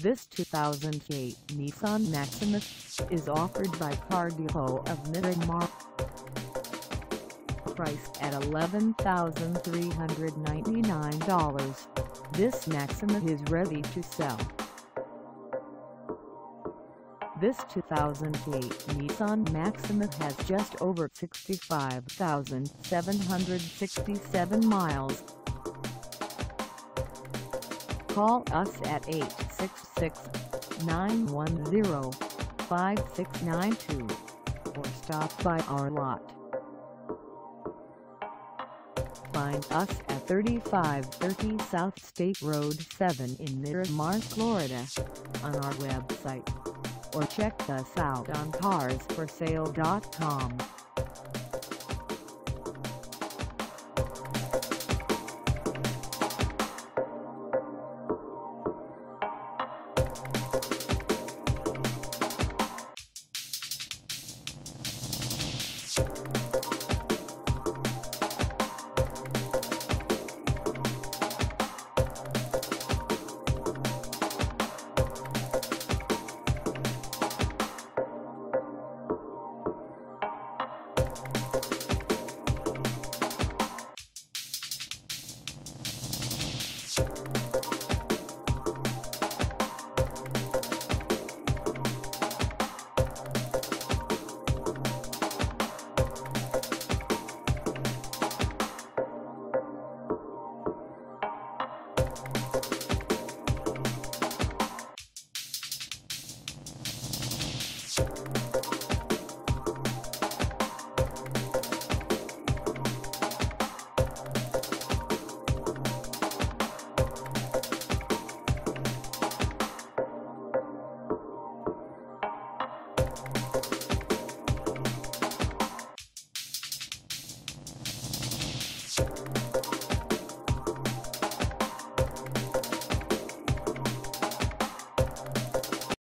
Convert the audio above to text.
This 2008 Nissan Maxima is offered by Car Depot of Miramar. Priced at $11,399, this Maxima is ready to sell. This 2008 Nissan Maxima has just over 65,767 miles. Call us at 866-910-5692 or stop by our lot. Find us at 3530 South State Road 7 in Miramar, Florida, on our website, or check us out on Carsforsale.com.